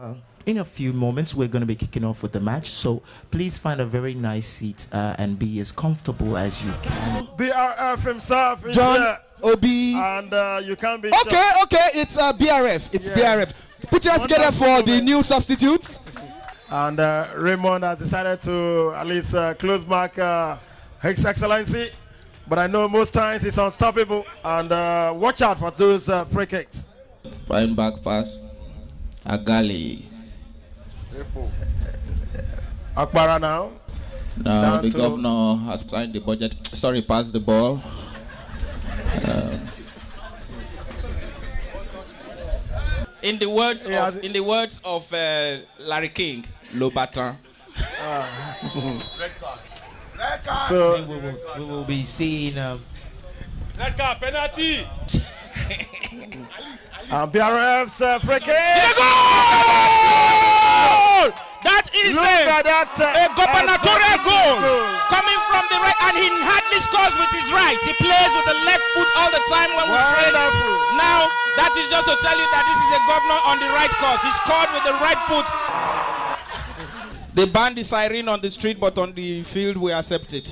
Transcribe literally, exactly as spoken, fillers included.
Uh, in a few moments, we're going to be kicking off with the match, so please find a very nice seat uh, and be as comfortable as you can. B R F himself is John here. Obi. And uh, you can be... Okay, sure. okay, it's uh, B R F. It's yeah. B R F. Put your hands together for the new substitutes. And uh, Raymond has decided to at least uh, close mark uh, His Excellency. But I know most times it's unstoppable. And uh, watch out for those uh, free kicks. Prime back pass. Agali. Akbara now. Now the governor has signed the budget. Sorry, pass the ball. Um. In the words yeah, of in the words of uh, Larry King, Lobatan. Uh, red card. Red card. So we will, we will be seeing um, red card penalty. And B R F's uh, free kick. Goal! That is a, that, uh, a gubernatorial goal coming from the right, and he hardly scores with his right. He plays with the left foot all the time when we play. Now, that is just to tell you that this is a governor on the right course. He scored with the right foot. They banned the siren on the street, but on the field we accept it.